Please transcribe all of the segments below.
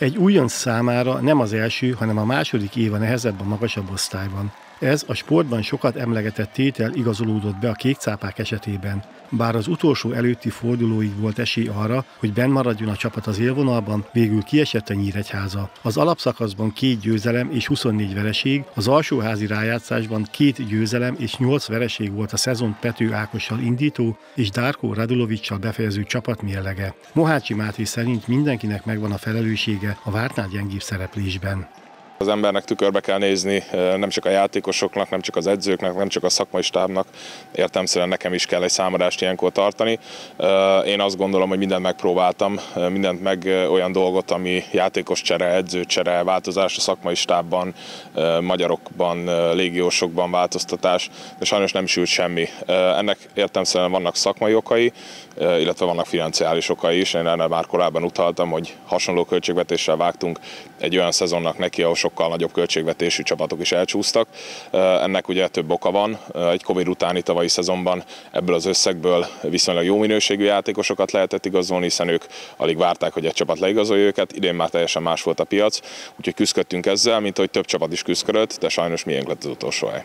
Egy újonc számára nem az első, hanem a második éve nehezebb a magasabb osztályban. Ez a sportban sokat emlegetett tétel igazolódott be a kékcápák esetében. Bár az utolsó előtti fordulóig volt esély arra, hogy bennmaradjon a csapat az élvonalban, végül kiesett a Nyíregyháza. Az alapszakaszban 2 győzelem és 24 vereség, az alsóházi rájátszásban 2 győzelem és 8 vereség volt a szezon Pető Ákossal indító és Dárkó Radulovicsal befejező csapat mérlege. Mohácsi Máté szerint mindenkinek megvan a felelőssége a vártnál gyengébb szereplésben. Az embernek tükörbe kell nézni, nem csak a játékosoknak, nem csak az edzőknek, nem csak a szakmai stábnak, értelemszerűen nekem is kell egy számadást ilyenkor tartani. Én azt gondolom, hogy mindent megpróbáltam, mindent meg olyan dolgot, ami játékoscsere, edzőcsere, változás a szakmai stábban, magyarokban, légiósokban változtatás, de sajnos nem sült semmi. Ennek értelemszerűen vannak szakmai okai, illetve vannak financiális okai is. Én erre már korábban utaltam, hogy hasonló költségvetéssel vágtunk egy olyan szezonnak neki, ahol sokkal nagyobb költségvetésű csapatok is elcsúsztak. Ennek ugye több oka van. Egy Covid utáni tavalyi szezonban ebből az összegből viszonylag jó minőségű játékosokat lehetett igazolni, hiszen ők alig várták, hogy egy csapat leigazolja őket. Idén már teljesen más volt a piac, úgyhogy küzdöttünk ezzel, mint hogy több csapat is küzdött, de sajnos miénk lett az utolsó hely.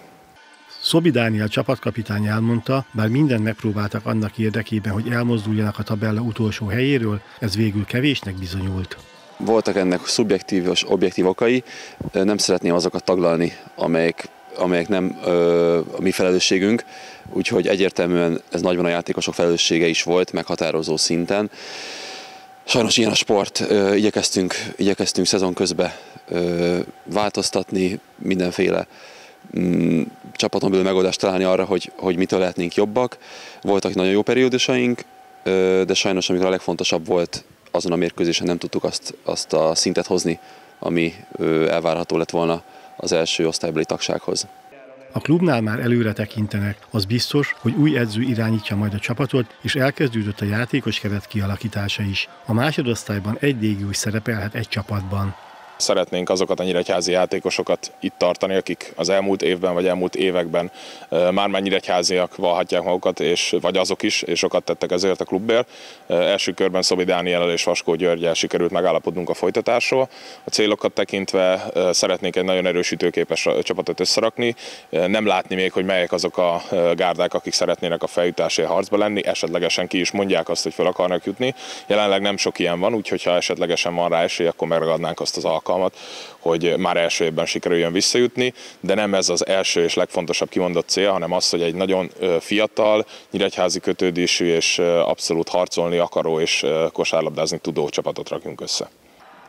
Szobi Dániel csapatkapitány elmondta, bár mindent megpróbáltak annak érdekében, hogy elmozduljanak a tabella utolsó helyéről, ez végül kevésnek bizonyult. Voltak ennek szubjektív és objektív okai, nem szeretném azokat taglalni, amelyek nem a mi felelősségünk, úgyhogy egyértelműen ez nagyban a játékosok felelőssége is volt, meghatározó szinten. Sajnos ilyen a sport, igyekeztünk szezon közben változtatni, mindenféle csapaton belül megoldást találni arra, hogy mitől lehetnénk jobbak. Voltak nagyon jó periódusaink, de sajnos amikor a legfontosabb volt, azon a mérkőzésen nem tudtuk azt a szintet hozni, ami elvárható lett volna az első osztálybeli tagsághoz. A klubnál már előre tekintenek, az biztos, hogy új edző irányítja majd a csapatot, és elkezdődött a játékos keret kialakítása is. A másodosztályban egy légiós szerepelhet egy csapatban. Szeretnénk azokat a nyíregyházi játékosokat itt tartani, akik az elmúlt évben vagy elmúlt években már nyíregyháziak valhatják magukat, és vagy azok is, és sokat tettek ezért a klubbért. Első körben Szobi Dániellel és Vaskó Györgyel sikerült megállapodnunk a folytatásról. A célokat tekintve szeretnénk egy nagyon erős ütőképes csapatot összerakni. Nem látni még, hogy melyek azok a gárdák, akik szeretnének a feljutásért harcba lenni, esetlegesen ki is mondják azt, hogy fel akarnak jutni. Jelenleg nem sok ilyen van, úgyhogy ha esetlegesen van rá esély, akkor megragadnánk azt az alkalmat, hogy már első évben sikerüljön visszajutni, de nem ez az első és legfontosabb kimondott cél, hanem az, hogy egy nagyon fiatal, nyíregyházi kötődésű és abszolút harcolni akaró és kosárlabdázni tudó csapatot rakjunk össze.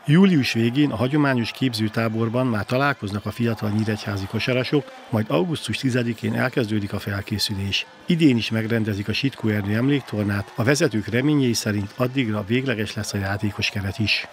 Július végén a hagyományos képzőtáborban már találkoznak a fiatal nyíregyházi kosarasok, majd augusztus 10-én elkezdődik a felkészülés. Idén is megrendezik a Sitkó Erdő emléktornát, a vezetők reményei szerint addigra végleges lesz a játékos keret is.